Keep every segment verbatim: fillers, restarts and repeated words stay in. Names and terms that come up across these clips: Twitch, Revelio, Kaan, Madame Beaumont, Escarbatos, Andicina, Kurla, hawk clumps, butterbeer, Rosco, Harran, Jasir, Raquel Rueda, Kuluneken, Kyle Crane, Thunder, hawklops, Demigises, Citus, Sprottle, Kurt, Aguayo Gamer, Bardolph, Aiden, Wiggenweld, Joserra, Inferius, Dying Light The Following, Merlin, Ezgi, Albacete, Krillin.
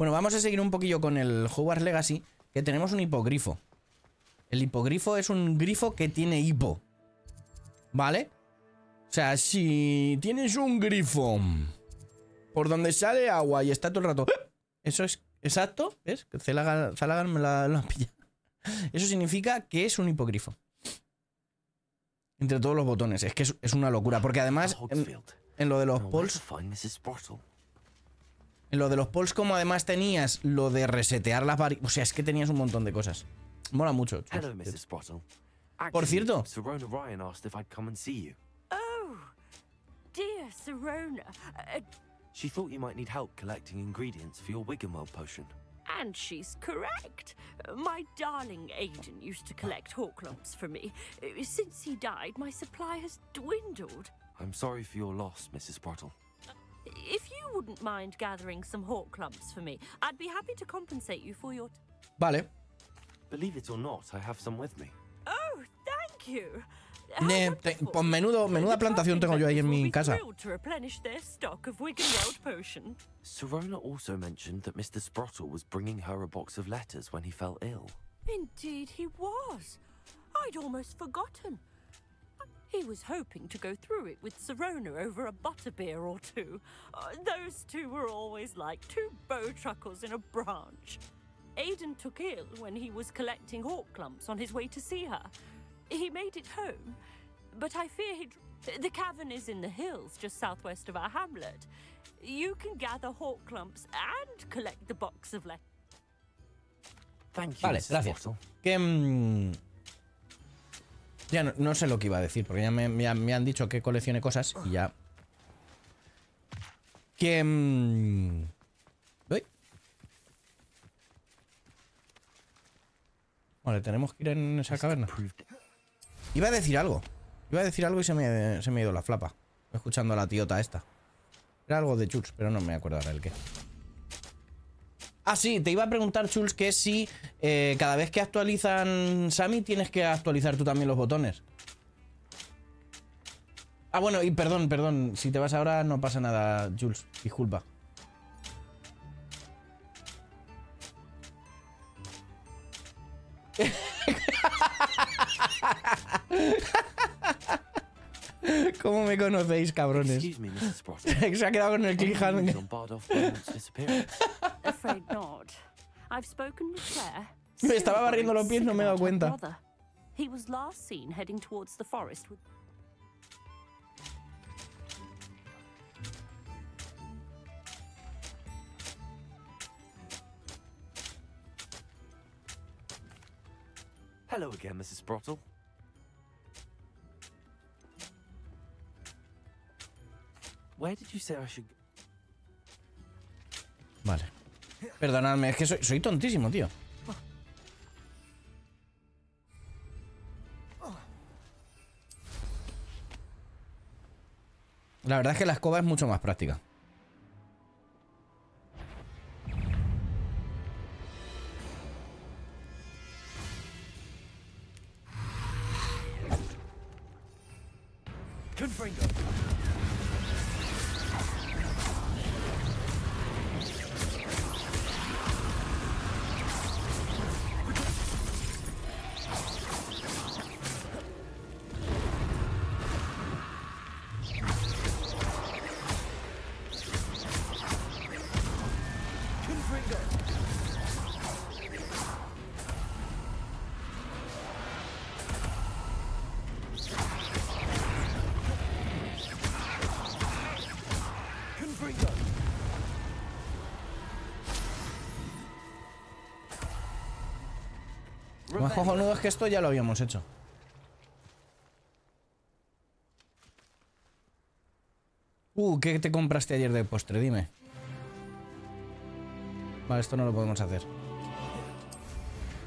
Bueno, vamos a seguir un poquillo con el Hogwarts Legacy, que tenemos un hipogrifo. El hipogrifo es un grifo que tiene hipo, ¿vale? O sea, si tienes un grifo por donde sale agua y está todo el rato... Eso es exacto, ¿ves? Zalagan me la, la pilla. Eso significa que es un hipogrifo. Entre todos los botones. Es que es, es una locura. Porque además, en, en lo de los polls... En lo de los polls, como además tenías lo de resetear las variables... O sea, es que tenías un montón de cosas. Mola mucho. Hello, missus Brottle. Por cierto... Sirona Ryan asked if I'd come and see you. Oh, dear Sirona. Uh, She thought you might need help collecting ingredients for your Wiggenweld potion. And she's correct. My darling Aiden used to collect hawklops for me. Since he died, my supply has dwindled. I'm sorry for your loss, missus Brottle. If you wouldn't mind gathering some hawklops for me, I'd be happy to compensate you for your... Vale. Believe it or not, I have some with me. Oh, thank you. Ne, te, pues menudo, menuda plantación tengo yo ahí en mi casa. Sirona also mentioned that mister Sprottle was bringing her a box of letters when he fell ill. Indeed he was. I'd almost forgotten. He was hoping to go through it with Sirona over a butterbeer or two. Uh, those two were always like two bow truckles in a branch. Aiden took ill when he was collecting hawk clumps on his way to see her. He made it home, but I fear he'd... The cavern is in the hills just southwest of our hamlet. You can gather hawk clumps and collect the box of letters. Thank you. Vale, gracias. Que mmm, ya no, no sé lo que iba a decir, porque ya me, ya me han dicho que coleccione cosas y ya. Que mmm, uy. Vale, tenemos que ir en esa caverna. Iba a decir algo. Iba a decir algo y se me, se me ha ido la flapa. Escuchando a la tiota esta. Era algo de Chulz, pero no me acuerdo ahora el qué. Ah, sí, te iba a preguntar, Chulz, que si eh, cada vez que actualizan Sammy tienes que actualizar tú también los botones. Ah, bueno, y perdón, perdón. Si te vas ahora no pasa nada, Chulz. Disculpa. ¿Cómo me conocéis, cabrones? Se ha quedado con el cliffhanger. Me estaba barriendo los pies, no me he dado cuenta. Hello again, missus Brottle. Where did you say I should... Vale. Perdonadme, es que soy, soy tontísimo, tío. La verdad es que la escoba es mucho más práctica. Lo más cojonudo es que esto ya lo habíamos hecho. Uh, ¿qué te compraste ayer de postre? Dime. Vale, esto no lo podemos hacer.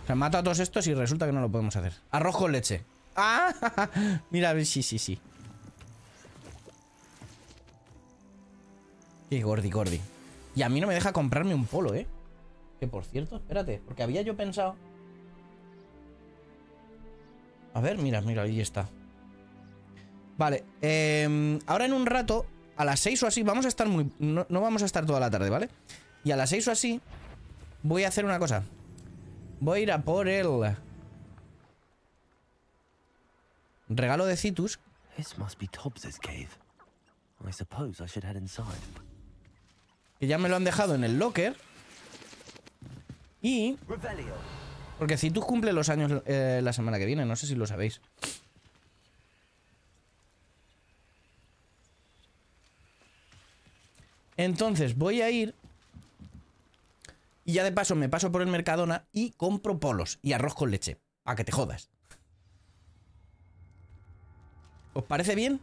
O sea, mato a todos estos y resulta que no lo podemos hacer. Arroz con leche. ¡Ah! Mira, sí, sí, sí. Qué gordi, gordi. Y a mí no me deja comprarme un polo, ¿eh? Que por cierto, espérate, porque había yo pensado... A ver, mira, mira, ahí está. Vale, eh, ahora en un rato, a las seis o así, vamos a estar muy... No, no vamos a estar toda la tarde, ¿vale? Y a las seis o así, Voy a hacer una cosa. Voy a ir a por el regalo de Citus. Que ya me lo han dejado en el locker. Y... porque Citus cumple los años eh, la semana que viene. No sé si lo sabéis. Entonces voy a ir... y ya de paso me paso por el Mercadona y compro polos y arroz con leche. A que te jodas. ¿Os parece bien?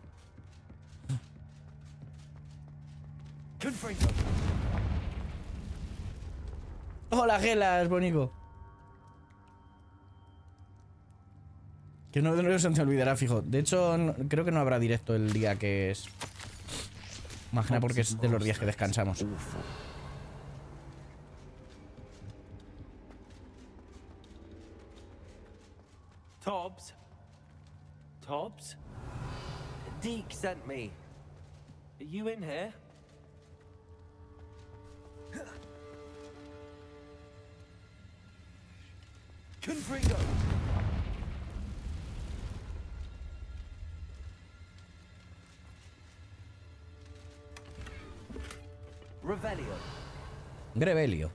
Hola, gelas, bonico. Que no, no se te olvidará, fijo. De hecho, no, creo que no habrá directo el día que es. Imagina porque es de los días que descansamos. Tobbs. Tobbs. Deke sent me. Are you in here? Confringo. Revelio. Revelio.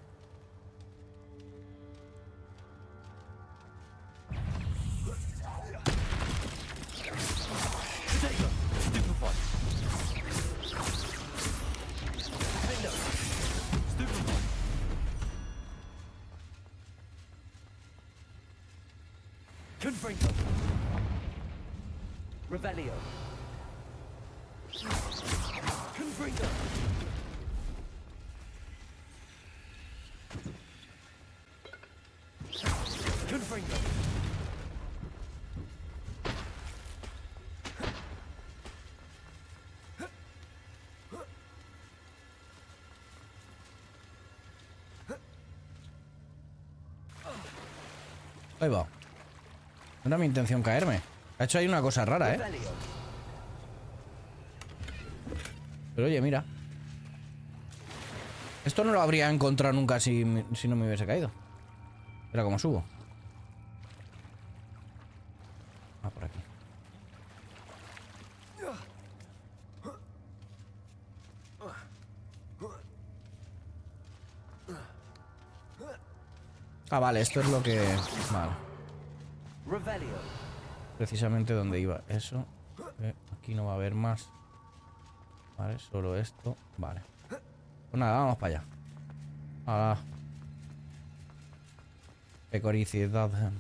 Ahí va. No era mi intención caerme. Ha hecho ahí una cosa rara, ¿eh? Pero oye, mira. Esto no lo habría encontrado nunca si, si no me hubiese caído. Era como subo. Ah, por aquí. Ah, vale, esto es lo que... vale. Precisamente donde iba eso. Eh, aquí no va a haber más. Vale, solo esto. Vale. Pues nada, vamos para allá. Ah. Pecoricidad.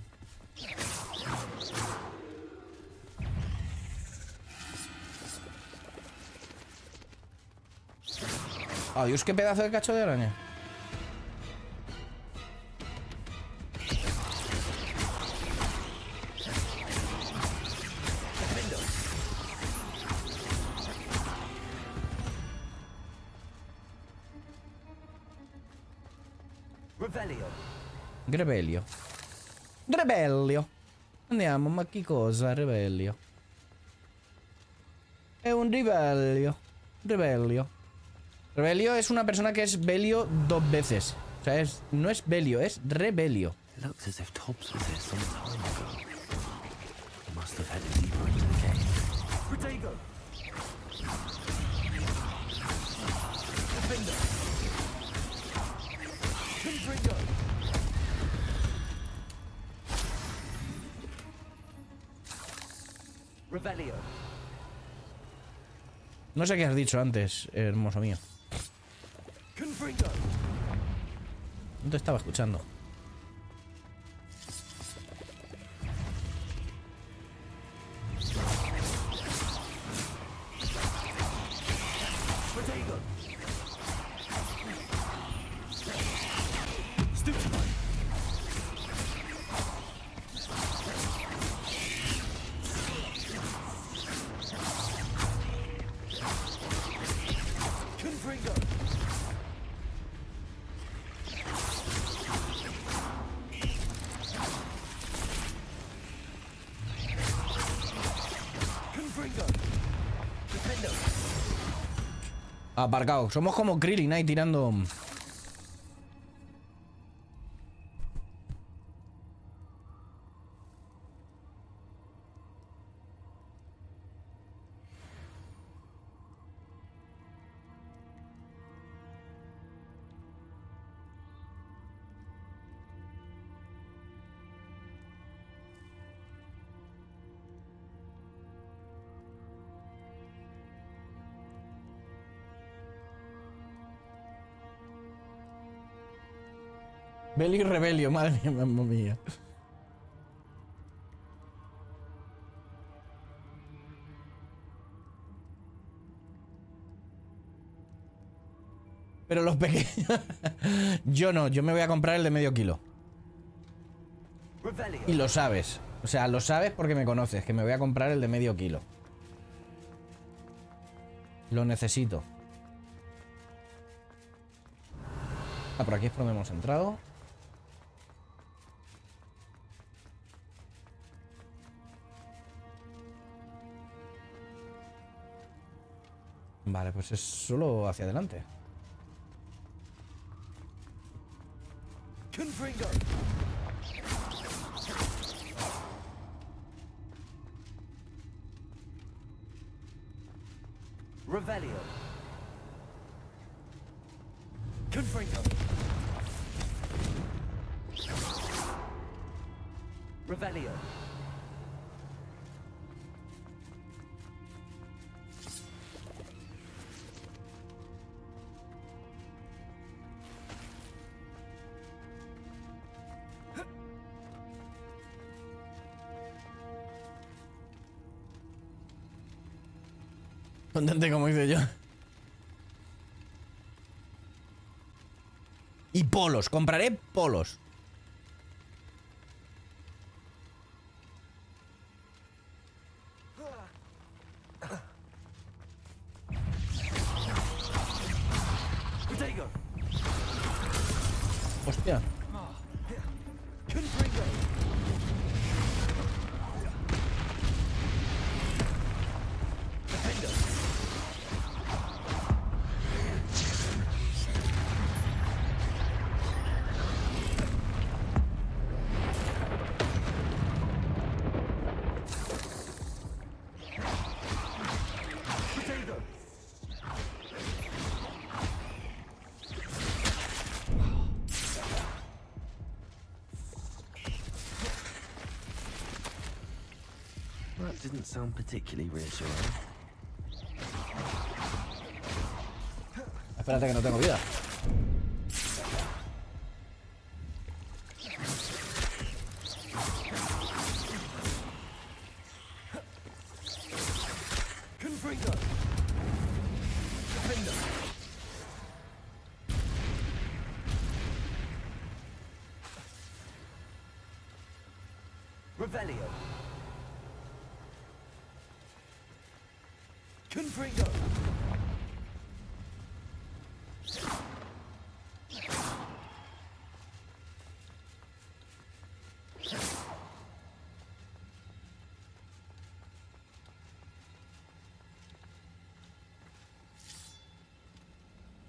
Ah, Dios, qué pedazo de cacho de araña. Rebelio. Rebelio. Andiamo, ma che cosa? Rebelio. È un ribelio. Rebelio. Rebelio es una persona que es belio dos veces. O sea, es, no es belio, es rebelio. No sé qué has dicho antes, hermoso mío. No te estaba escuchando. Aparcado. Somos como Krillin ahí tirando... Belio y Revelio, madre mía, mamma mía. Pero los pequeños... Yo no, yo me voy a comprar el de medio kilo. Y lo sabes. O sea, lo sabes porque me conoces, que me voy a comprar el de medio kilo. Lo necesito. Ah, por aquí es por donde hemos entrado. Vale, pues es solo hacia adelante. Revelio. Confringo. Revelio. Contente como hice yo. Y polos, compraré polos. Hostia. Didn't sound particularly reassuring. Espérate que no tengo vida.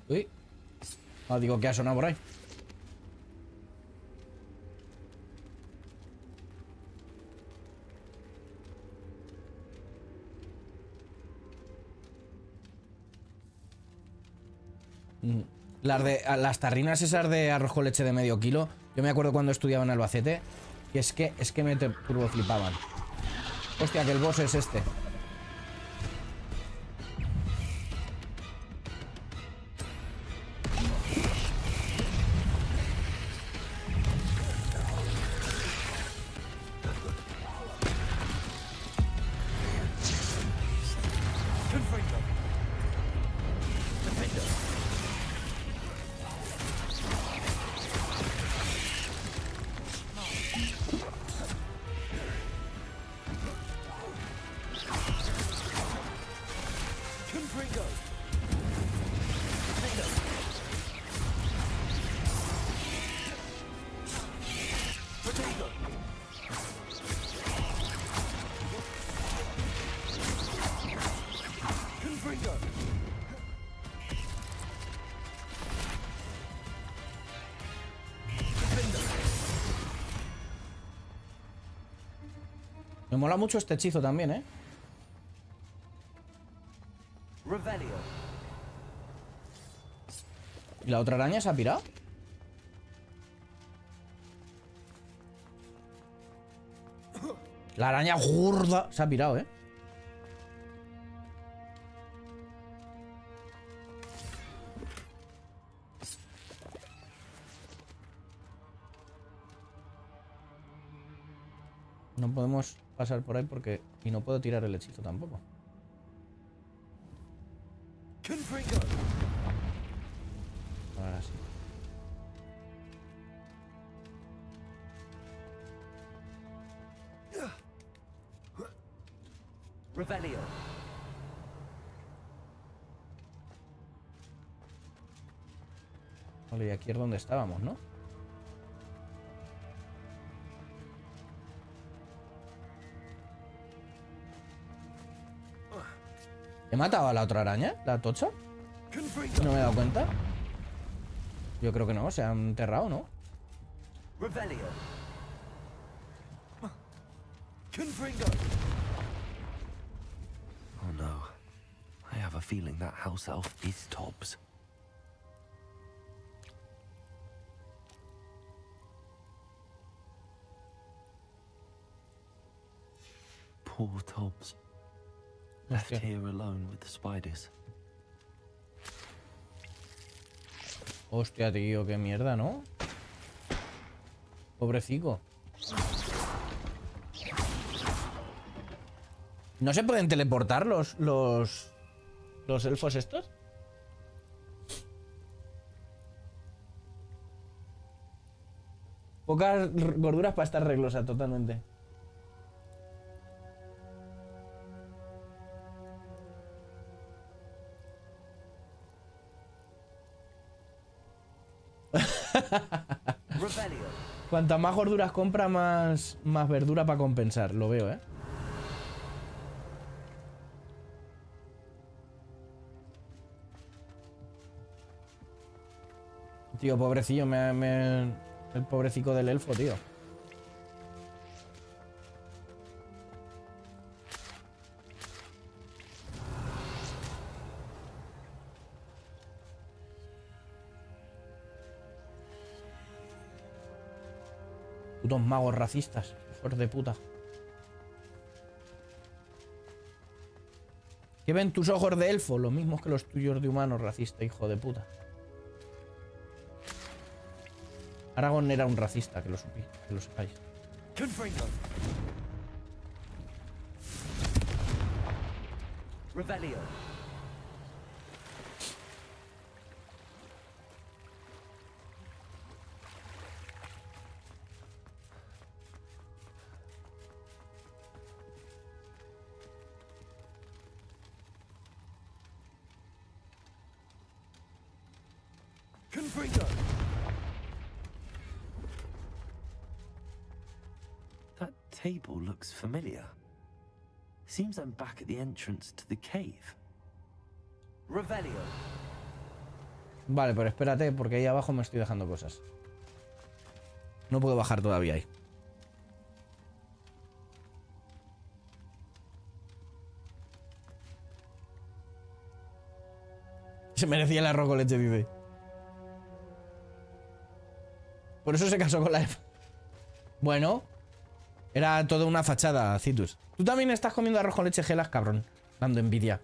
Uy. Ah, digo que ha sonado por ahí. Las, de, las tarrinas esas de arroz con leche de medio kilo, yo me acuerdo cuando estudiaba en Albacete, y es que, es que me turbo flipaban. Hostia, que el boss es este. Me mola mucho este hechizo también, ¿eh? Revelio. ¿Y la otra araña se ha pirado? La araña gorda se ha pirado, ¿eh? No podemos pasar por ahí porque... Y no puedo tirar el hechizo tampoco. Ahora sí. Revelio. Vale, y aquí es donde estábamos, ¿no? ¿He matado a la otra araña? ¿La tocha? No me he dado cuenta. Yo creo que no, se han enterrado, ¿no? Revelio. Oh no. I have a feeling that house elf is Tobbs. Poor Tobbs. Left here alone with the spiders. Hostia, tío, qué mierda, ¿no? Pobrecico. ¿No se pueden teleportar los, los, los elfos estos? Pocas gorduras para estar reglosa, totalmente. Cuantas más gorduras compra, más, más verdura para compensar. Lo veo, ¿eh? Tío, pobrecillo, me, me... el pobrecico del elfo, tío. Putos magos racistas, hijos de puta. ¿Qué ven tus ojos de elfo? Los mismos que los tuyos de humano, racista, hijo de puta. Aragón era un racista, que lo supí, que lo sepáis. Rebellion. Table looks familiar. Seems I'm back at the entrance to the cave. Revelio. Vale, pero espérate, porque ahí abajo me estoy dejando cosas. No puedo bajar todavía ahí. Se merecía el arroz con leche, dice. Por eso se casó con la... Bueno... Era toda una fachada, Citus. Tú también estás comiendo arroz con leche gelas, cabrón. Dando envidia.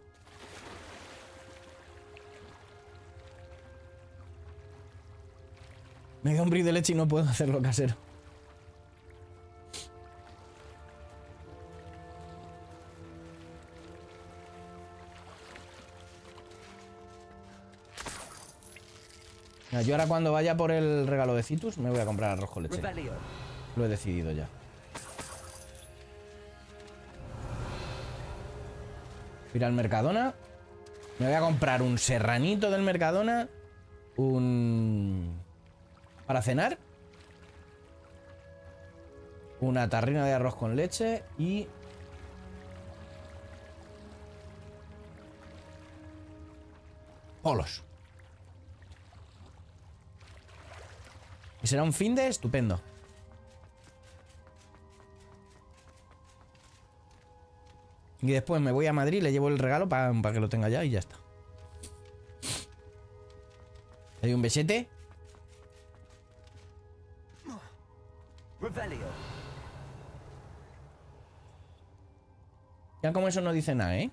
Me da un bris de leche y no puedo hacerlo casero. Mira, yo ahora cuando vaya por el regalo de Citus me voy a comprar arroz con leche. Lo he decidido ya. Ir al Mercadona. Me voy a comprar un serranito del Mercadona. Un... Para cenar. Una tarrina de arroz con leche. Y... polos. Y será un finde estupendo. Y después me voy a Madrid, le llevo el regalo para pa que lo tenga ya y ya está. ¿Hay un besete? Ya como eso no dice nada, ¿eh?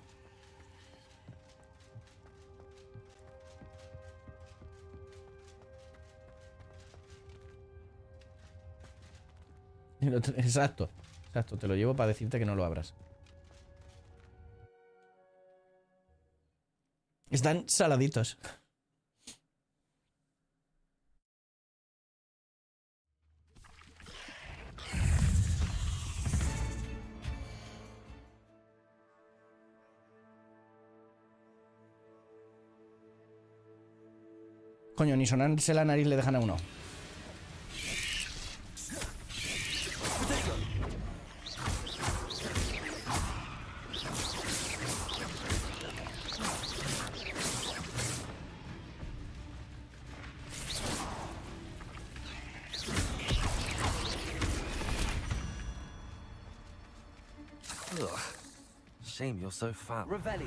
Exacto. Exacto, te lo llevo para decirte que no lo abras. Están saladitos. Coño, ni sonarse la nariz le dejan a uno. Shame you're so fat. Revelio.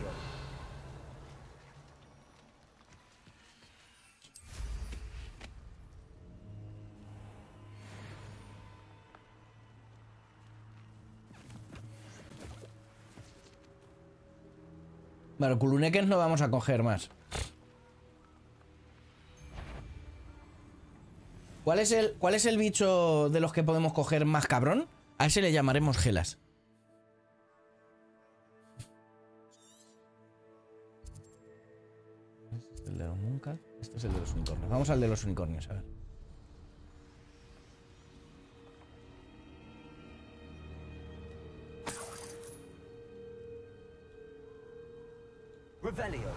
Bueno, Kuluneken no vamos a coger más. ¿Cuál es el, cuál es el bicho de los que podemos coger más cabrón? A ese le llamaremos Gelas. Este es el de los Muncas. Este es el de los unicornios. Vamos al de los unicornios, a ver. Revelio.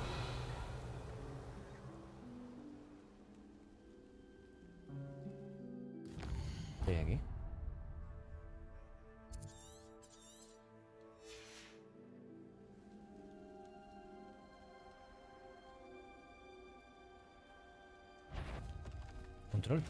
Estoy aquí. Control.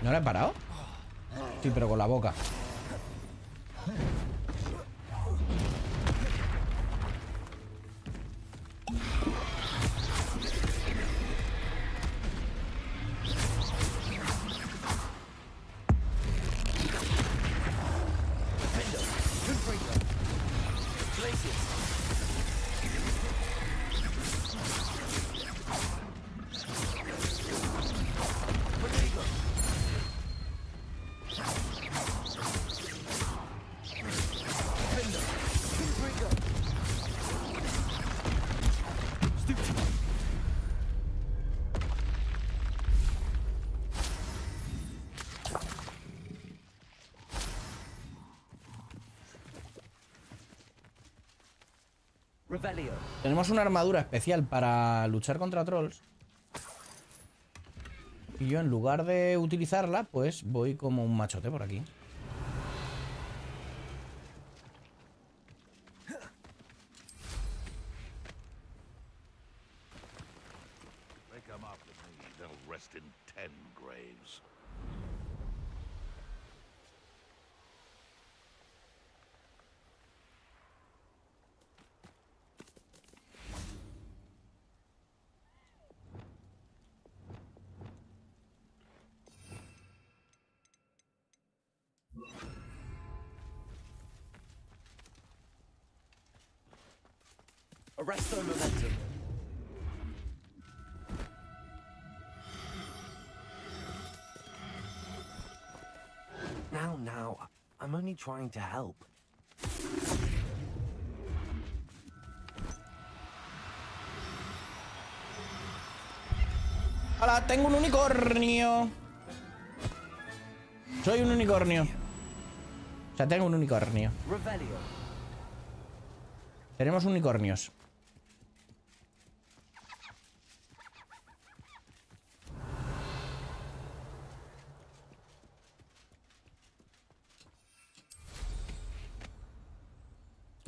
¿No la he parado? Sí, pero con la boca. Tenemos una armadura especial para luchar contra trolls. Y yo en lugar de utilizarla, pues voy como un machote por aquí. Now, now, I'm only trying to help. Hola, tengo un unicornio. Soy un unicornio. O sea, tengo un unicornio. Tenemos unicornios.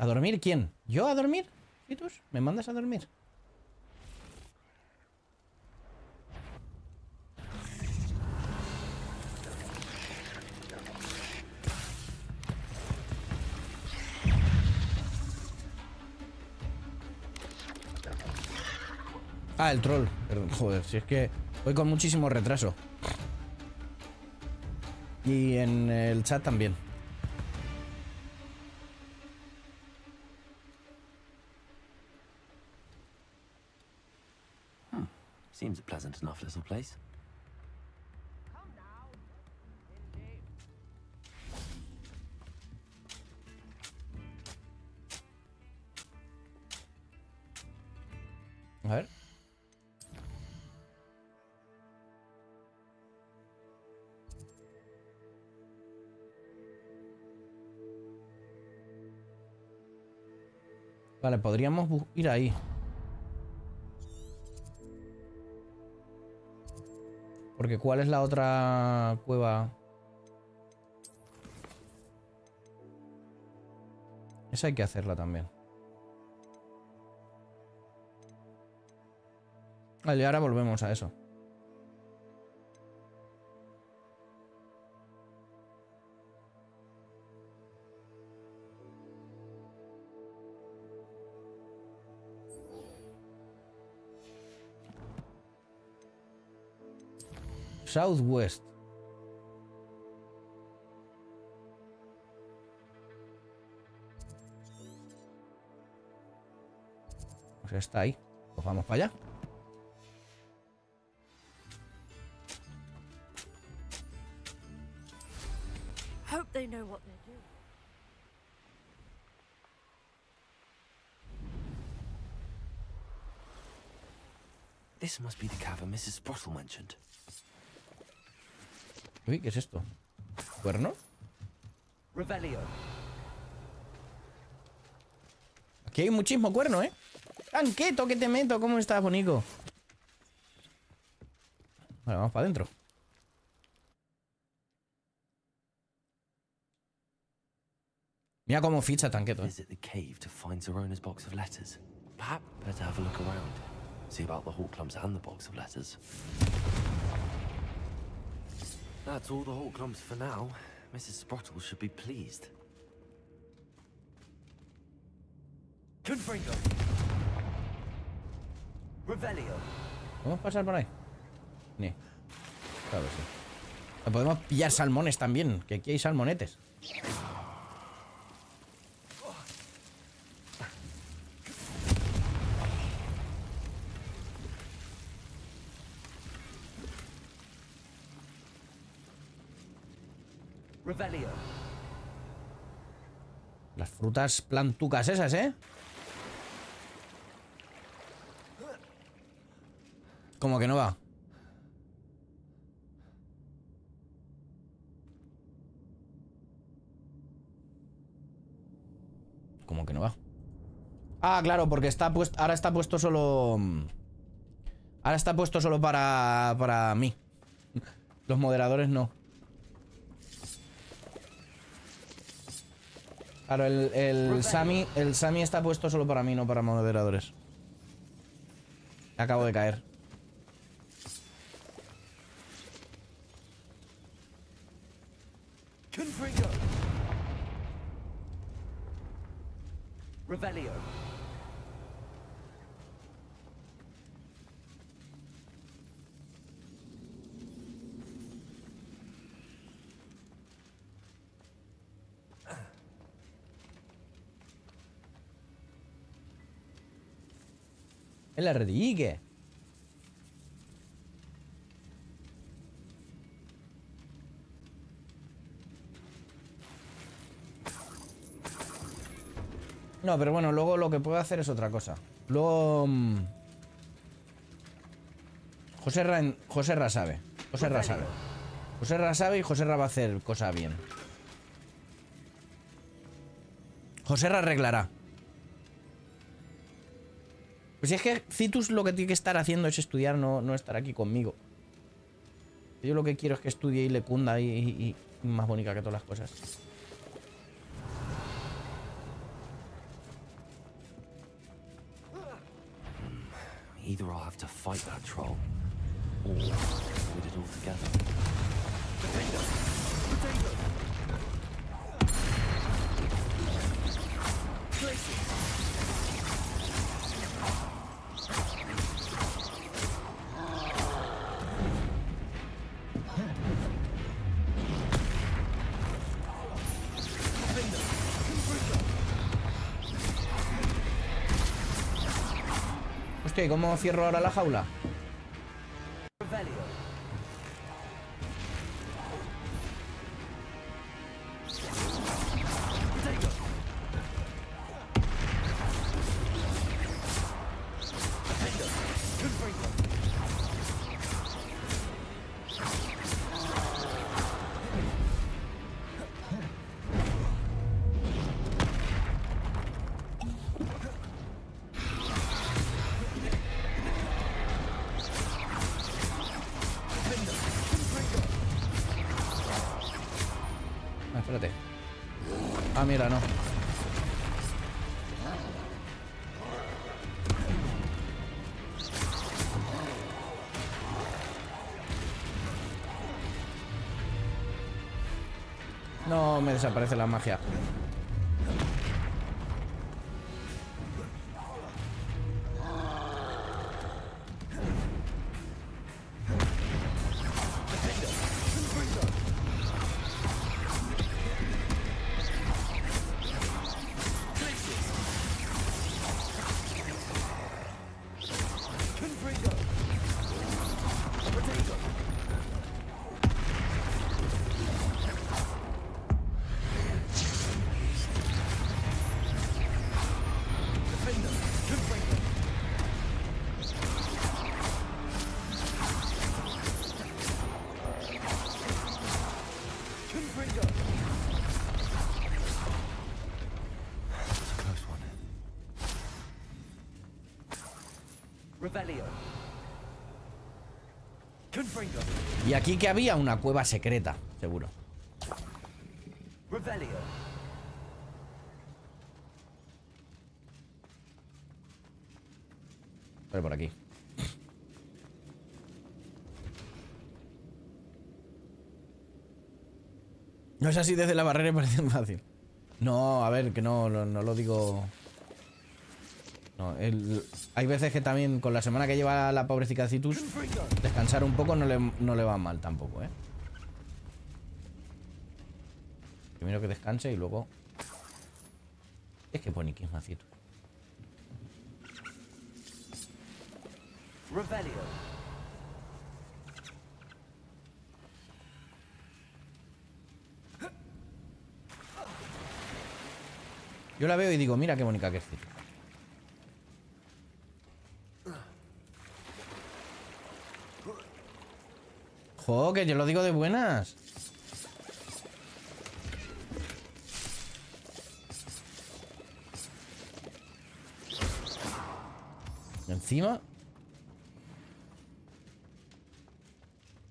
¿A dormir quién? ¿Yo a dormir? Citus, ¿me mandas a dormir? Ah, el troll. Perdón, joder, si es que voy con muchísimo retraso. Y en el chat también. Hmm. Seems a pleasant enough little place. A ver. Vale, podríamos ir ahí. Porque ¿cuál es la otra cueva? Esa hay que hacerla también. Vale, y ahora volvemos a eso. Southwest. Pues está ahí. Pues vamos para allá. Hope they know what they're doing. This must be the cavern missus Brottle mentioned. Uy, ¿qué es esto? ¿Cuerno? Revelio. Aquí hay muchísimo cuerno, ¿eh? ¡Tanqueto que te meto! ¿Cómo estás, bonico? Vale, vamos para adentro. Mira cómo ficha Tanqueto, ¿eh? That's all the hawk clumps for now. missus Brottle should be pleased. Confringo. Revelio. ¿Podemos pasar por ahí? Ni. Claro, sí. Podemos pillar salmones también, que aquí hay salmonetes. Las frutas plantucas esas, ¿eh? Como que no va. Como que no va. Ah, claro, porque está puesto. Ahora está puesto solo. Ahora está puesto solo para. Para mí. Los moderadores no. Claro, el, el Sami el Sami está puesto solo para mí, no para moderadores. Acabo de caer. La redigue. No, pero bueno, luego lo que puedo hacer es otra cosa. Luego um... Joserra en... Joserra sabe. Joserra sabe. Joserra sabe y Joserra va a hacer cosa bien. Joserra arreglará. Pues si es que Citus lo que tiene que estar haciendo es estudiar, no, no estar aquí conmigo. Yo lo que quiero es que estudie y le cunda y, y, y más bonita que todas las cosas. Either I'll have to fight that troll, or avoid it all together. Potato! Potato! Place it! Potato! Hostia, ¿cómo cierro ahora la jaula? Mira, no. No me desaparece la magia. Y aquí que había una cueva secreta, seguro. Revelio. Pero por aquí. No es así desde la barrera, parece fácil. No, a ver, que no, no, no lo digo... No, el, hay veces que también con la semana que lleva la pobrecita Citus, descansar un poco no le, no le va mal tampoco, ¿eh? Primero que descanse y luego... Es que pone que es una Citus. Yo la veo y digo, mira qué bonita que es Citus. Oh, que yo lo digo de buenas. Encima.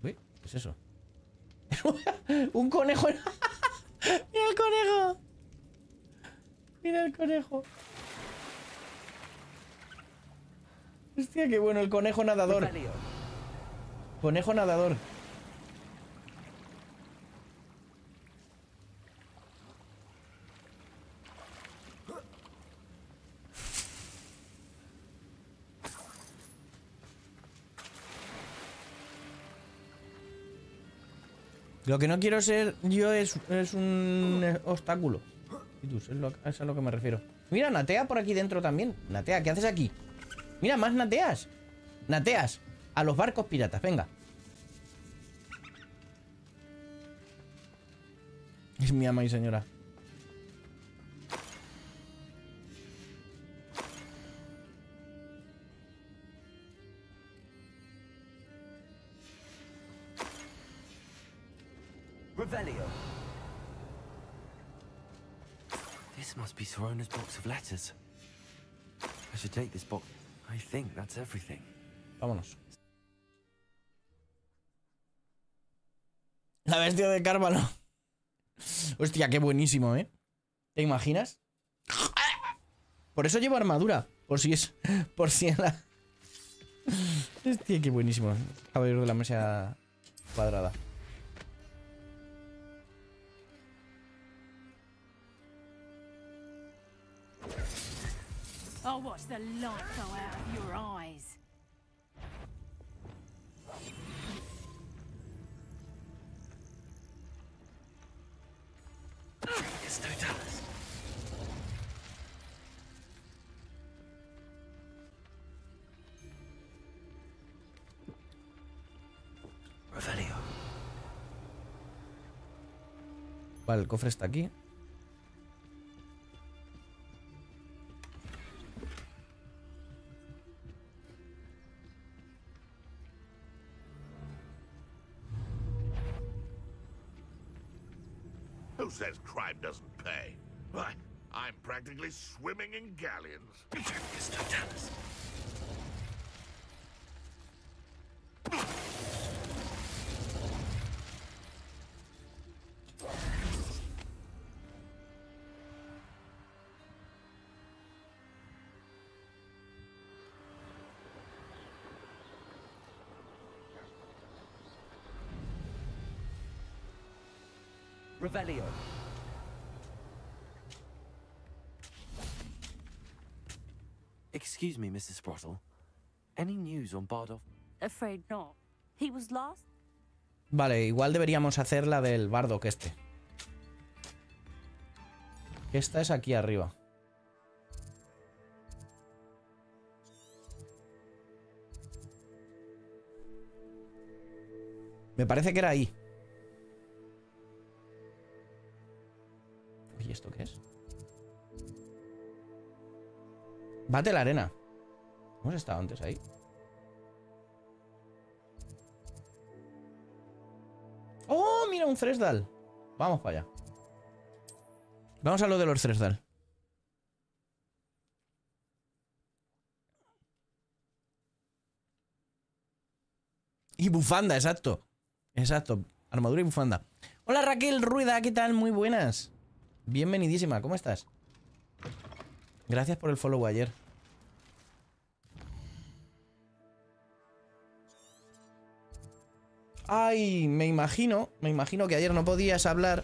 Uy, ¿qué es eso? Un conejo. Mira el conejo. Mira el conejo. Hostia, qué bueno, el conejo nadador. Conejo nadador. Lo que no quiero ser yo es, es un obstáculo. Es, lo, es a lo que me refiero. Mira, natea por aquí dentro también. Natea, ¿qué haces aquí? Mira, más nateas. Nateas a los barcos piratas, venga. Es mi ama y señora. This must be Serona's box of letters. I should take this box. I think that's everything. Vámonos. La bestia de Carvalho. Hostia, qué buenísimo, ¿eh? ¿Te imaginas? Por eso llevo armadura. Por si es... Por si en la... Este aquí buenísimo. Caballero de la mesa cuadrada. Oh, watch the light go out of your eyes. Estoy tan... Revelio. Vale, el cofre está aquí. Says crime doesn't pay. I, I'm practically swimming in galleons. Revelio. Excuse me, Missus Brottle. Any news on Bardolph? Afraid not. He was lost. Vale, igual deberíamos hacer la del bardo que este. Esta es aquí arriba. Me parece que era ahí. ¿Y esto qué es? Bate la arena. Hemos estado antes ahí. ¡Oh! Mira, un Thresdal. Vamos para allá. Vamos a lo de los Thresdal. Y bufanda, exacto. Exacto. Armadura y bufanda. Hola Raquel Rueda, ¿qué tal? Muy buenas. Bienvenidísima, ¿cómo estás? Gracias por el follow ayer. Ay, me imagino, me imagino que ayer no podías hablar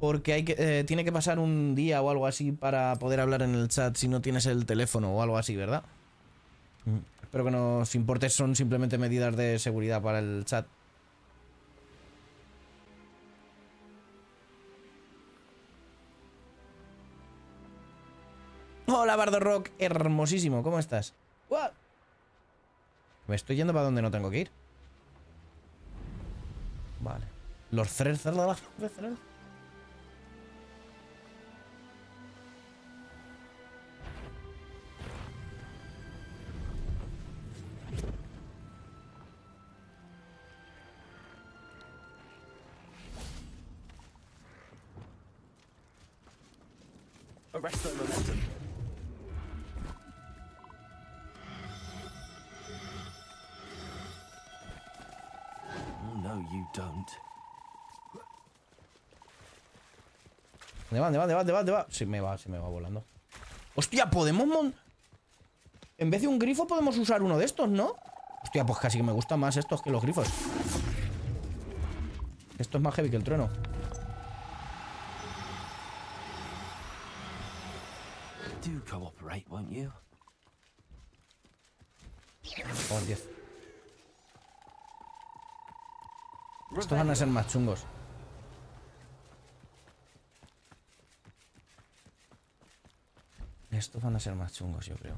porque hay que, eh, tiene que pasar un día o algo así para poder hablar en el chat si no tienes el teléfono o algo así, ¿verdad? Espero que no os importe, son simplemente medidas de seguridad para el chat. Hola, Labardo Rock, hermosísimo, ¿cómo estás? ¡Wow! Me estoy yendo para donde no tengo que ir. Vale. Los Thresdal. ¿Dónde va? ¿Dónde va? ¿Dónde va? ¿Dónde va? Sí, me va, se me va volando. ¡Hostia! Podemos mon... En vez de un grifo podemos usar uno de estos, ¿no? Hostia, pues casi que me gustan más estos que los grifos. Esto es más heavy que el trueno. Oh, diez. Estos van a ser más chungos. Estos van a ser más chungos, yo creo.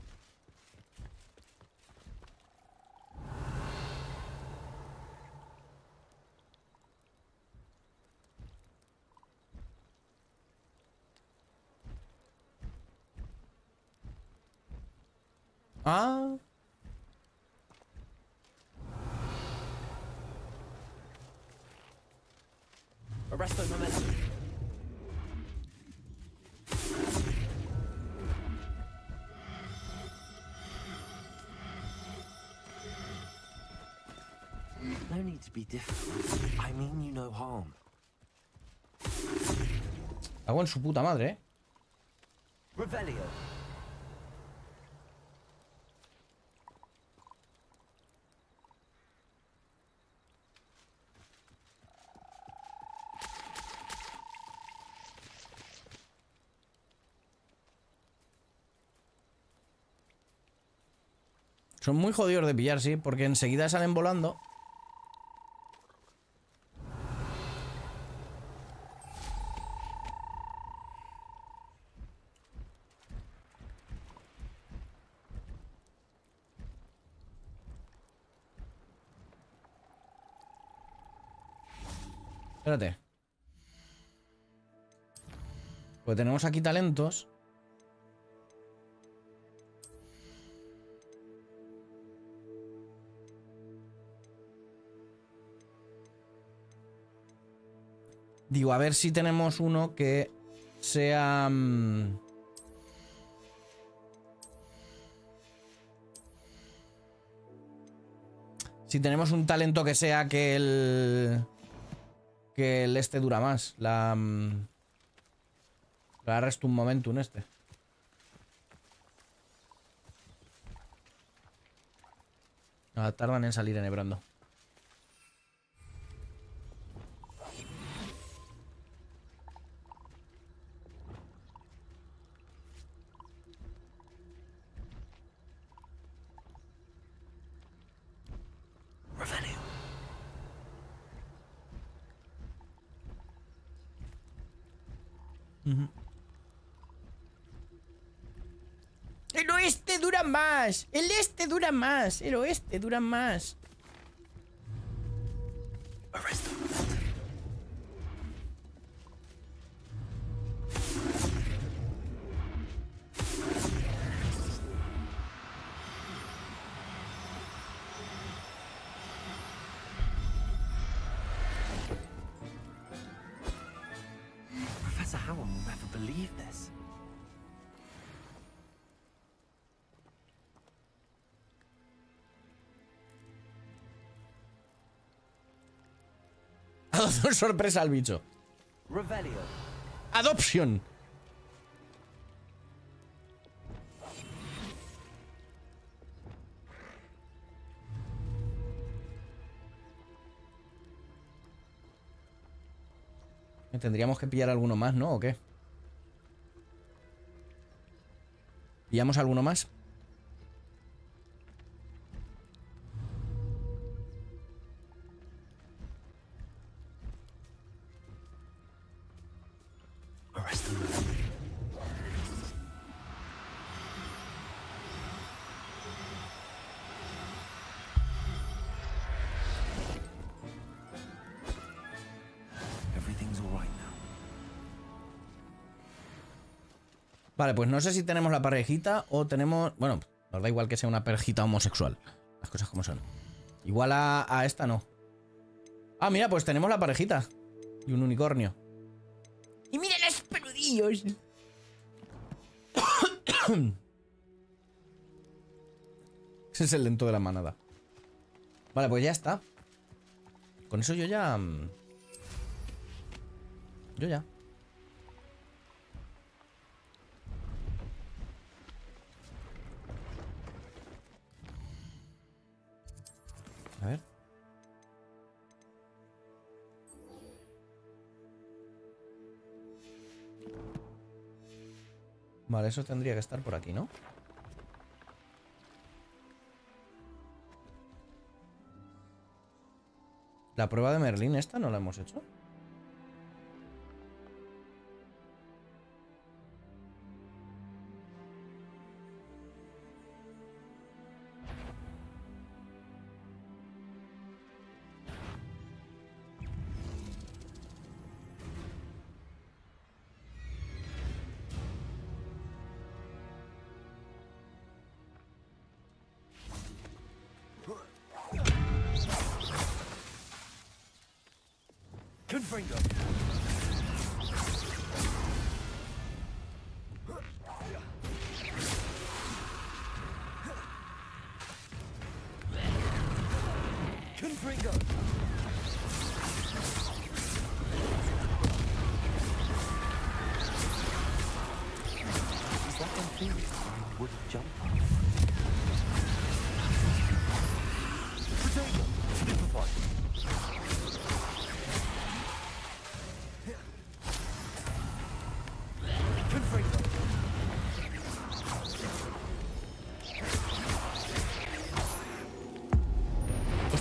Ah. Hago en su puta madre, ¿eh? Revelio. Son muy jodidos de pillar, sí, porque enseguida salen volando. Espérate. Pues tenemos aquí talentos. Digo, a ver si tenemos uno que sea... Si tenemos un talento que sea que el... Que el este dura más. La... La Restum Momentum este. No, tardan en salir enhebrando. El oeste dura más. El este dura más. El oeste dura más. Sorpresa al bicho. Revelio. Adoption. Tendríamos que pillar alguno más, ¿no? ¿O qué? ¿Pillamos alguno más? Vale, pues no sé si tenemos la parejita o tenemos... Bueno, nos da igual que sea una parejita homosexual. Las cosas como son. Igual a, a esta no. Ah, mira, pues tenemos la parejita. Y un unicornio. ¡Y mira los peludillos! Ese es el lento de la manada. Vale, pues ya está. Con eso yo ya... Yo ya. A ver. Vale, eso tendría que estar por aquí, ¿no? La prueba de Merlín esta no la hemos hecho.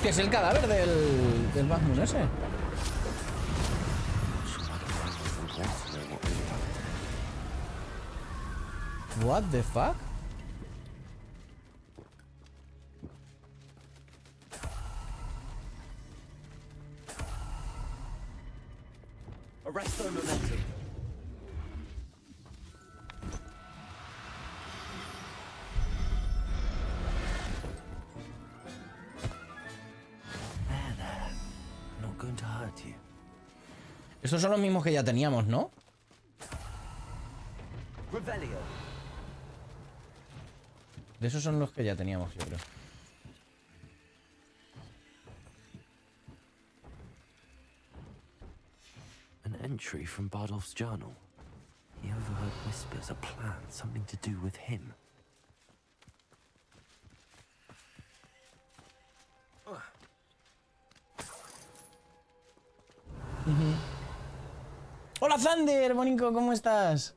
que es el cadáver del, del Batman ese. What the fuck? Estos son los mismos que ya teníamos, ¿no? Revelio. De esos son los que ya teníamos, yo creo. An entry from Bardolph's journal. He overheard whispers, a plan, something to do with him. Uh-huh. ¡Hola, Thunder! Bonico, ¿cómo estás?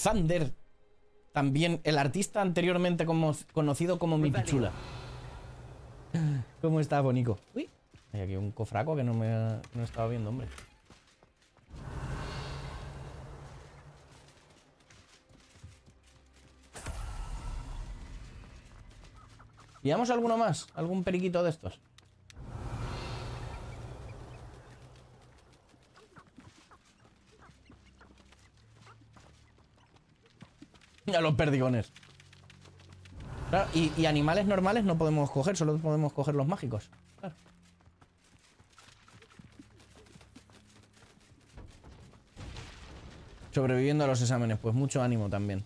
Thunder, también el artista anteriormente como, conocido como Mi Pichula. ¿Cómo estás, Bonico? Uy, hay aquí un cofraco que no me ha, no he estado viendo, hombre. ¿Pillamos alguno más? ¿Algún periquito de estos? A los perdigones. Claro, y, y animales normales no podemos coger, solo podemos coger los mágicos. Claro. Sobreviviendo a los exámenes, pues mucho ánimo también.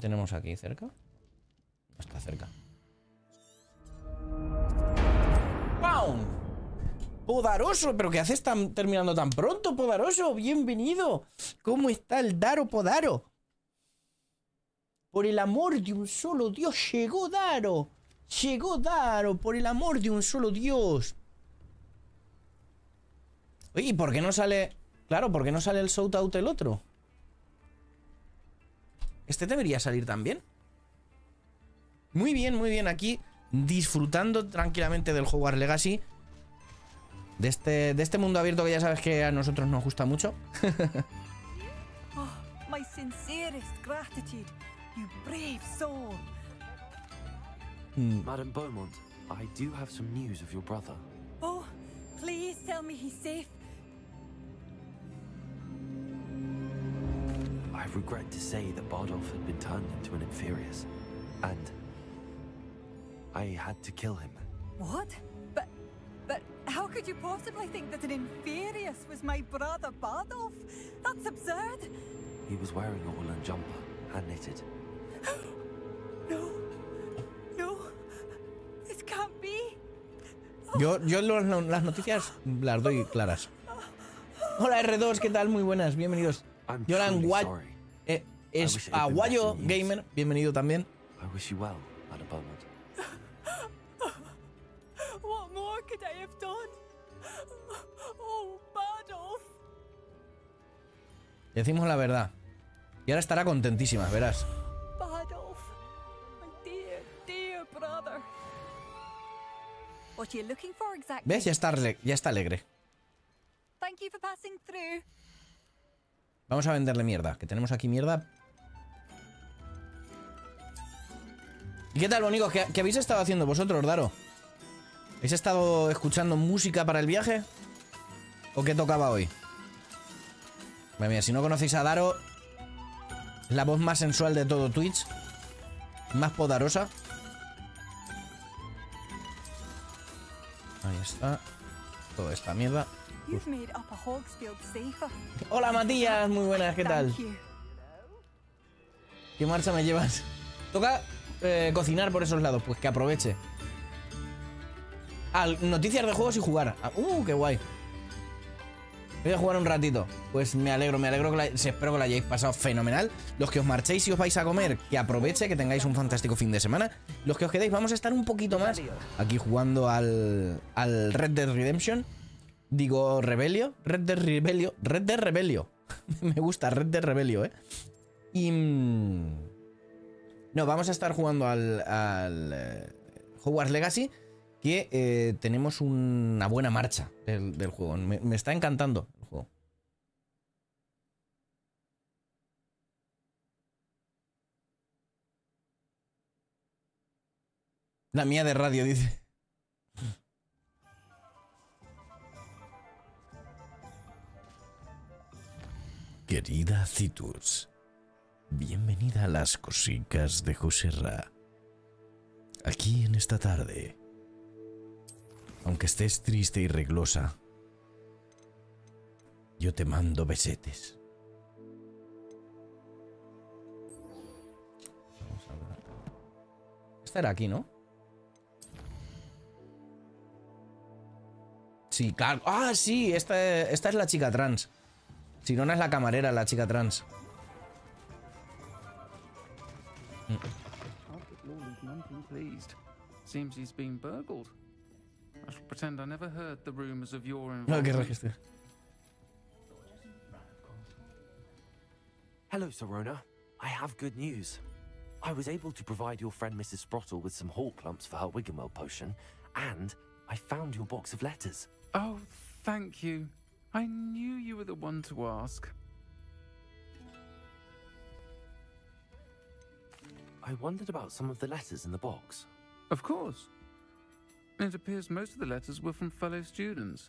¿Tenemos aquí cerca? No está cerca. ¡Pum! Podaroso, pero ¿qué haces tan, terminando tan pronto, Podaroso? Bienvenido. ¿Cómo está el Daro Podaro? Por el amor de un solo Dios, llegó Daro. Llegó Daro, por el amor de un solo Dios. Oye, ¿y por qué no sale? Claro, ¿por qué no sale el shout out el otro? Este debería salir también. Muy bien, muy bien. Aquí disfrutando tranquilamente del Hogwarts Legacy. De este, de este mundo abierto que ya sabes que a nosotros nos gusta mucho. Oh, my sincerest gratitude, you brave soul. Mm. Madame Beaumont, I do have some news of your brother. Oh, please tell me he's safe. I regret to say that Bardolph had been turned into an Inferius, and I had to kill him. What? But, but how could you possibly think that an Inferius was my brother Bardolph? That's absurd. He was wearing a woolen jumper, hand knitted. No, no, this can't be. Oh. Yo, yo los, las noticias las doy claras. Hola R dos, ¿qué tal? Muy buenas, bienvenidos. Yolan eh, es Aguayo Gamer, bienvenido también. I wish you well, Madame Beaumont. What more could I have done? Oh, Bardolph. Decimos la verdad. Y ahora estará contentísima, verás. Bardolph, my dear, dear brother. What you looking for exactly? ¿Ves? Ya está, ya está alegre. Thank you for passing through. Vamos a venderle mierda, que tenemos aquí mierda. ¿Y qué tal, bonicos? ¿Qué, qué habéis estado haciendo vosotros, Daro? ¿Habéis estado escuchando música para el viaje? ¿O qué tocaba hoy? Madre mía, si no conocéis a Daro, es la voz más sensual de todo Twitch. Más poderosa. Ahí está. Toda esta mierda. Uf. Hola Matías, muy buenas, ¿qué tal? ¿Qué marcha me llevas? Toca eh, cocinar por esos lados, pues que aproveche. Ah, noticias de juegos y jugar. Ah, ¡Uh, qué guay! Voy a jugar un ratito. Pues me alegro, me alegro que la... espero que lo hayáis pasado fenomenal. Los que os marchéis y os vais a comer, que aproveche, que tengáis un fantástico fin de semana. Los que os quedéis, vamos a estar un poquito más aquí jugando al, al Red Dead Redemption. Digo, Revelio, Red Dead Revelio, Red Dead Revelio. Me gusta Red Dead Revelio, ¿eh? Y... no, vamos a estar jugando al, al uh, Hogwarts Legacy, que eh, tenemos una buena marcha del, del juego. Me, me está encantando el juego. La mía de radio, dice. Querida Citus, bienvenida a las cositas de Joserra. Aquí en esta tarde. Aunque estés triste y reglosa, yo te mando besetes. Vamos a ver. Esta era aquí, ¿no? Sí, claro. Ah, sí, esta, esta es la chica trans. Sirona es la camarera, la chica trans. Mm. I shall pretend I never heard the rumors of your involvement. No, hello, Sirona. I have good news. I was able to provide your friend Missus Brottle with some hawk clumps for her Wiggenweld potion, and I found your box of letters. Oh, thank you. I knew you were the one to ask. I wondered about some of the letters in the box. Of course. It appears most of the letters were from fellow students.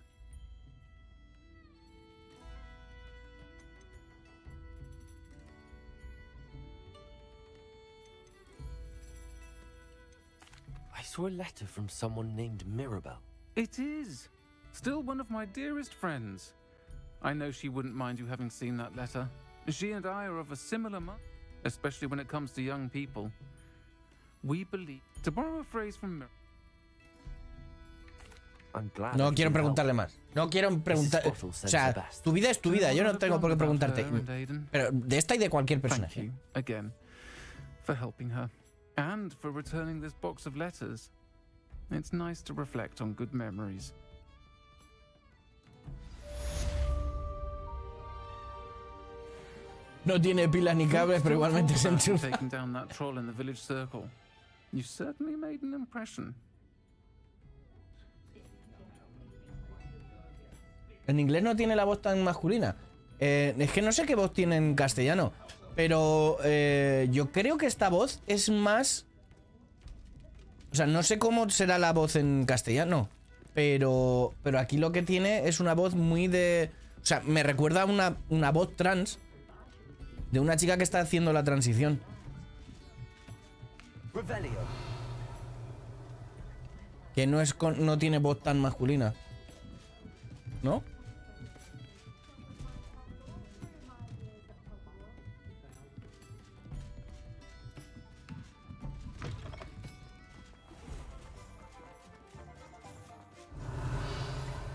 I saw a letter from someone named Mirabel. It is! Still one of my dearest friends. I know she wouldn't mind you having seen that letter. She and I are of a similar mind, especially when it comes to young people. We believe... To borrow a phrase from Mirabel... No quiero preguntarle más. No quiero preguntar. O sea, tu vida es tu vida. Yo no tengo por qué preguntarte. Pero de esta y de cualquier personaje. No tiene pilas ni cables, pero igualmente se enchufa. En inglés no tiene la voz tan masculina. Eh, es que no sé qué voz tiene en castellano. Pero eh, yo creo que esta voz es más... O sea, no sé cómo será la voz en castellano. Pero pero aquí lo que tiene es una voz muy de... O sea, me recuerda a una, una voz trans de una chica que está haciendo la transición. Que no, es con, no tiene voz tan masculina. ¿No?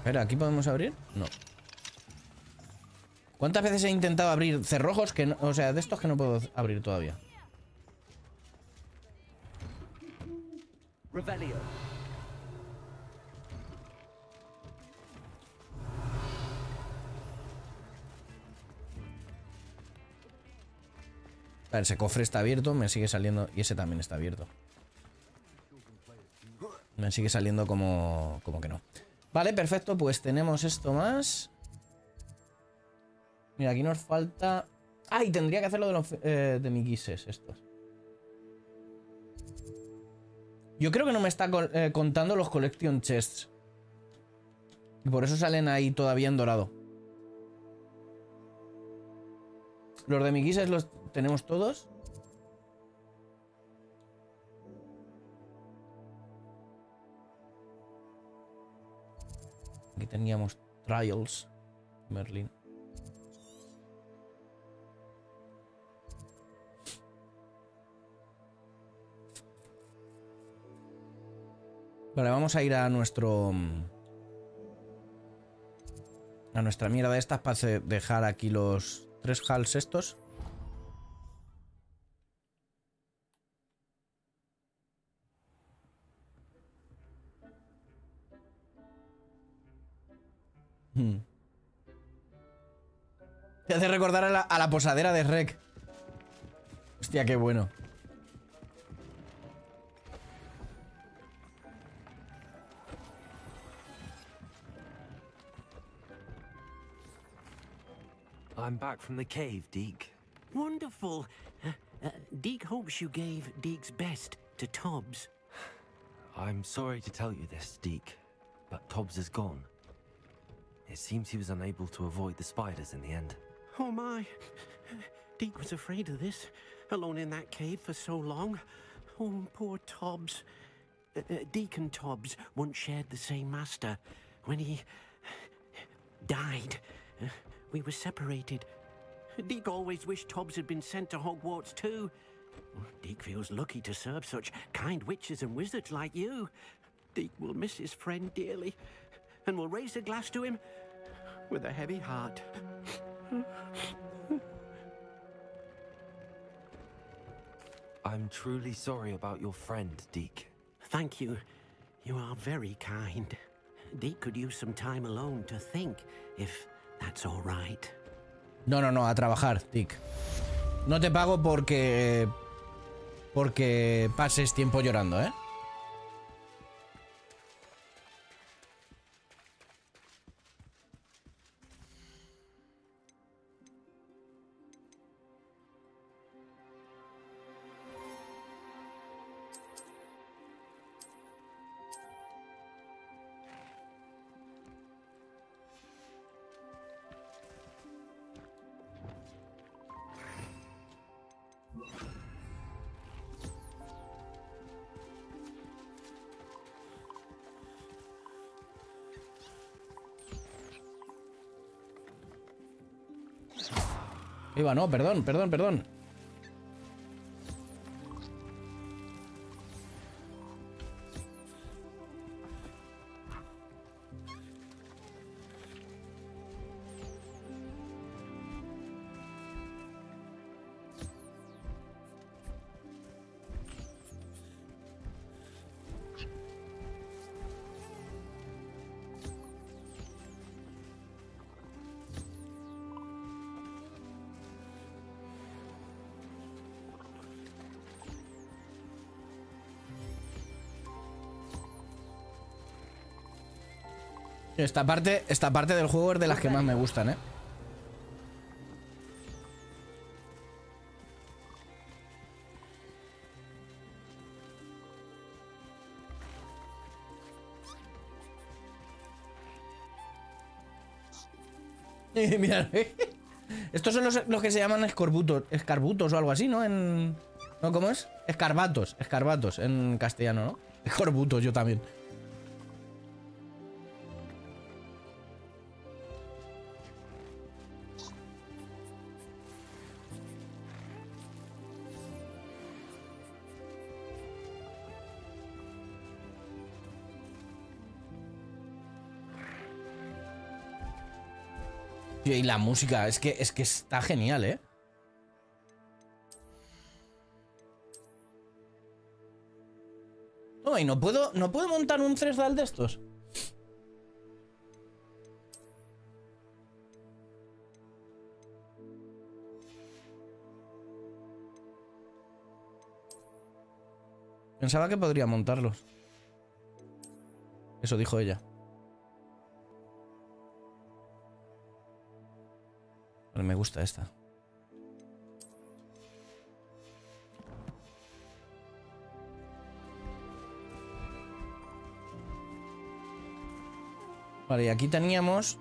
Espera, ¿aquí podemos abrir? No. ¿Cuántas veces he intentado abrir cerrojos que no, o sea, de estos que no puedo abrir todavía? Revelio. A ver, ese cofre está abierto, me sigue saliendo... Y ese también está abierto. Me sigue saliendo como... como que no. Vale, perfecto, pues tenemos esto más. Mira, aquí nos falta... ¡Ah! Y tendría que hacerlo de los eh, demigises estos. Yo creo que no me está eh, contando los collection chests. Y por eso salen ahí todavía en dorado. Los demigises los tenemos todos. Aquí teníamos Trials, Merlin. Vale, vamos a ir a nuestro... a nuestra mierda de estas para dejar aquí los tres halls estos. Hmm. Te hace recordar a la, a la posadera de Rec. Hostia, qué bueno. I'm back from the cave, Deke. Wonderful. Uh, uh, Deke hopes you gave Deke's best to Tobbs. I'm sorry to tell you this, Deke, but Tobbs is gone. It seems he was unable to avoid the spiders in the end. Oh my. Deke was afraid of this, alone in that cave for so long. Oh, poor Tobbs. Uh, uh, Deke and Tobbs once shared the same master. When he died, uh, we were separated. Deke always wished Tobbs had been sent to Hogwarts too. Deke feels lucky to serve such kind witches and wizards like you. Deke will miss his friend dearly, and will raise a glass to him with a heavy heart. I'm truly sorry about your friend, Deke. Thank you. You are very kind. Deke could use some time alone to think, if that's all right. No, no, no, a trabajar, Deke. No te pago porque porque pases tiempo llorando, ¿eh? Iba, no, perdón, perdón, perdón. Esta parte, esta parte del juego es de las que más me gustan, ¿eh? Mirad, estos son los, los que se llaman escorbutos, escarbutos o algo así, ¿no? En, ¿no? ¿Cómo es? Escarbatos, escarbatos en castellano, ¿no? Escorbutos, yo también. Y la música, es que, es que está genial, ¿eh? No, y no puedo, no puedo montar un Thresdal de estos. Pensaba que podría montarlos. Eso dijo ella. Me gusta esta. Vale, y aquí teníamos...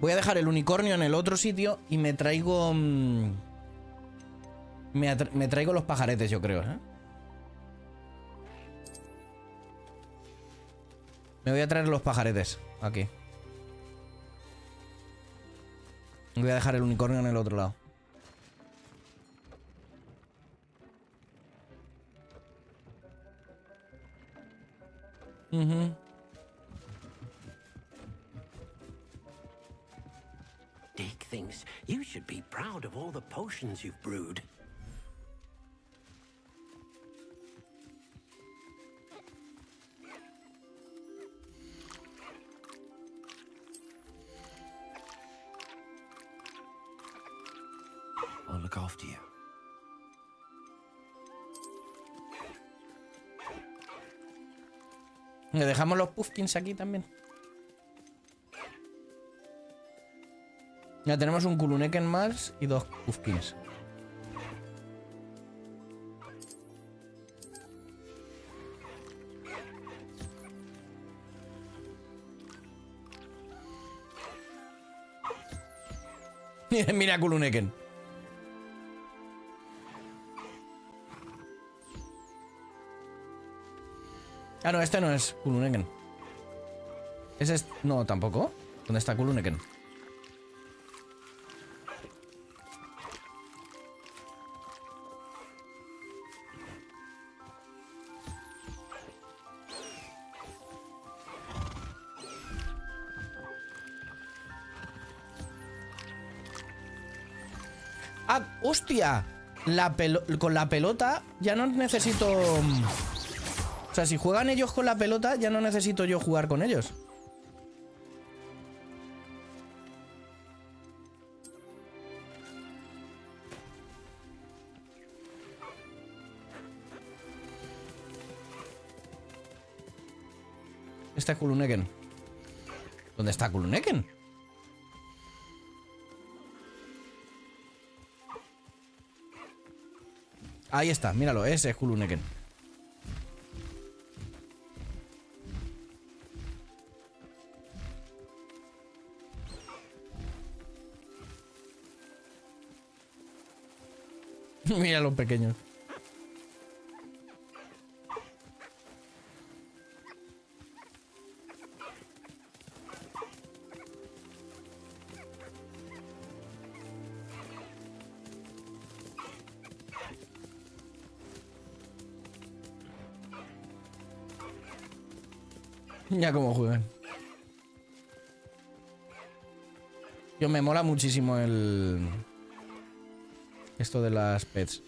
Voy a dejar el unicornio en el otro sitio y me traigo... Me, me traigo los pajaretes, yo creo, ¿eh? Me voy a traer los pajaretes aquí. Voy a dejar el unicornio en el otro lado. Uh-huh. things. You should be proud of all the potions you've brewed. I'll look after you. Le dejamos los Puffkins aquí también. Ya tenemos un Kuluneken más y dos Puffkins. Mira Kuluneken. Ah, no, este no es Kuluneken. Ese es... No, tampoco. ¿Dónde está Kuluneken? ¡Ah! ¡Hostia! La pelo... Con la pelota ya no necesito... O sea, si juegan ellos con la pelota, ya no necesito yo jugar con ellos. Este es Kuluneken. ¿Dónde está Kuluneken? Ahí está, míralo, ese es Kuluneken. Mira los pequeños. Ya cómo juegan. Yo me mola muchísimo el... Esto de las pets.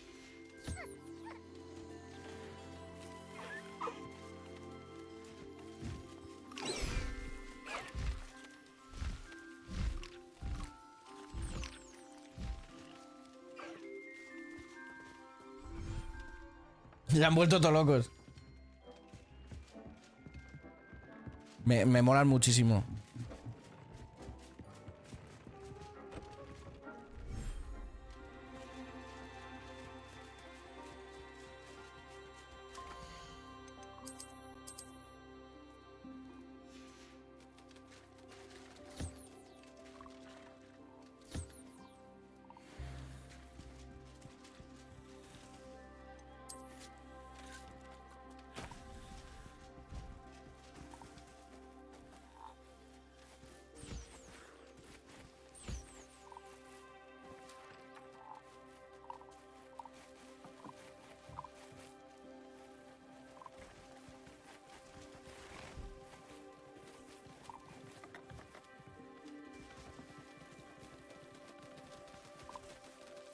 Se han vuelto todos locos. Me, me molan muchísimo.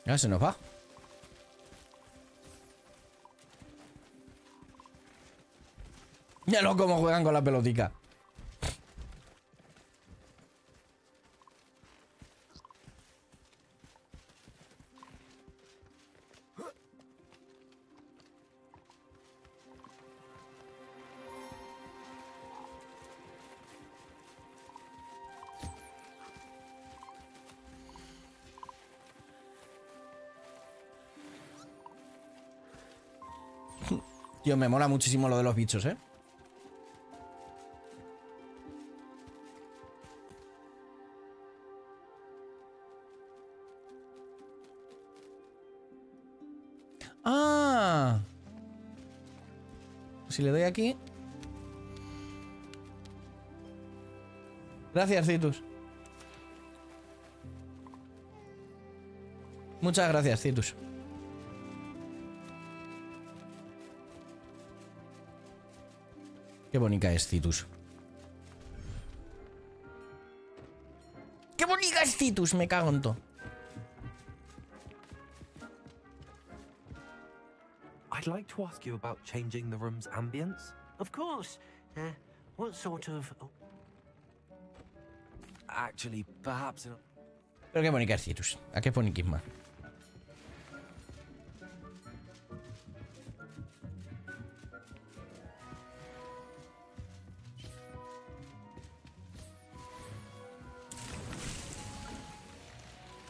Ya se nos va. Míralo cómo juegan con la pelotica. Tío, me mola muchísimo lo de los bichos, ¿eh? ¡Ah! Si le doy aquí... Gracias, Citus. Muchas gracias, Citus. Qué bonita es Citus. ¡Qué bonita es Citus, me cago en todo. I'd like to ask you about changing the room's ambience. Of course. Uh, what sort of... Oh. Actually, perhaps... Pero qué bonita es Citus. ¿A qué poniquisma?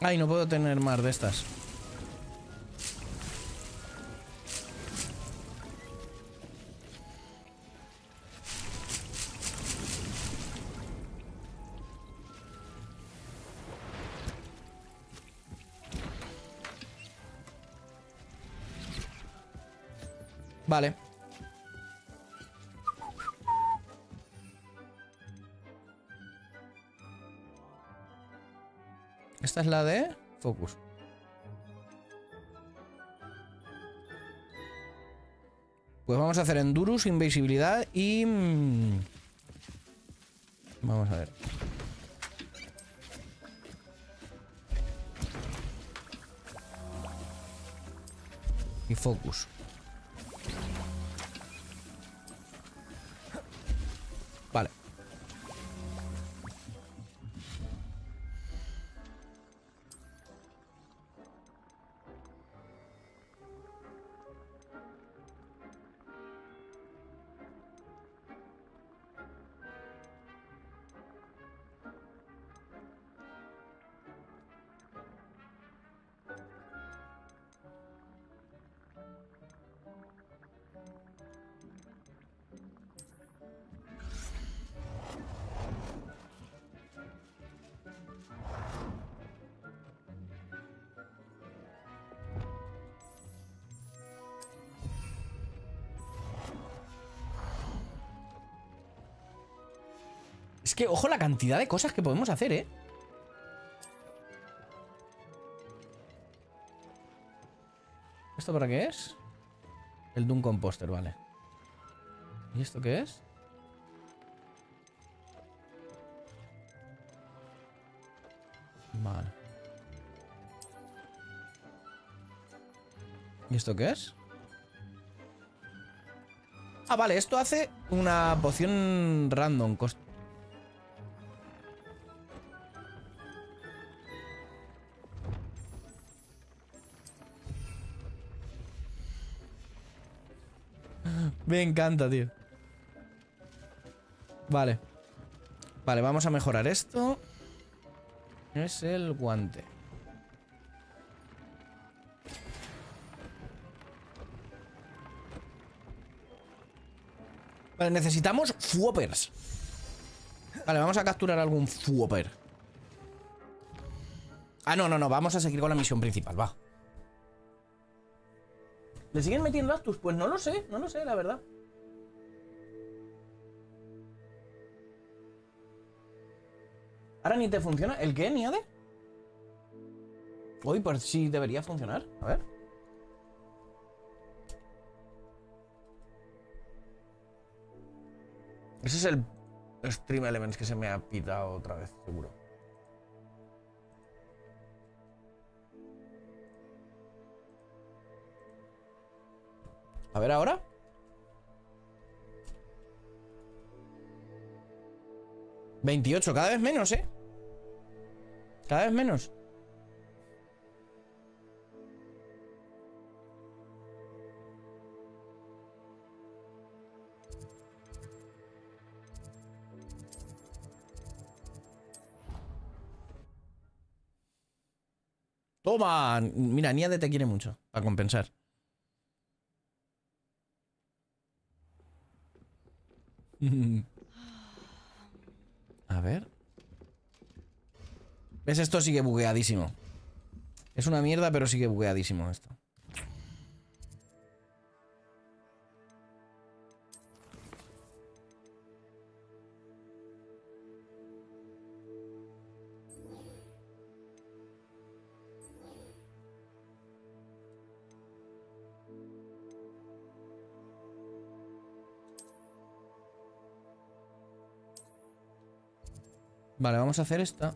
Ay, no puedo tener más de estas. Vale. Esta es la de Focus. Pues vamos a hacer Endurus, Invisibilidad y... Vamos a ver. Y Focus. Vale. Es que, ojo, la cantidad de cosas que podemos hacer, ¿eh? ¿Esto para qué es? El Doom Composter, vale. ¿Y esto qué es? Vale. ¿Y esto qué es? Ah, vale, esto hace una poción random cost... Me encanta, tío. Vale. Vale, vamos a mejorar esto. Es el guante. Vale, necesitamos Fwoppers. Vale, vamos a capturar algún Fwopper. Ah, no, no, no. Vamos a seguir con la misión principal, va. ¿Le siguen metiendo Actus? Pues no lo sé, no lo sé, la verdad. Ahora ni te funciona. ¿El qué, Niade? Uy, pues sí debería funcionar. A ver. Ese es el Stream Elements que se me ha pitado otra vez, seguro. A ver ahora. veintiocho, cada vez menos, ¿eh? Cada vez menos. Toma, mira, Niade te quiere mucho, para compensar. A ver. ¿Ves? Esto sigue bugueadísimo. Es una mierda, pero sigue bugueadísimo esto. Vale, vamos a hacer esta.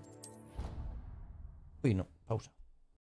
Uy, no, pausa.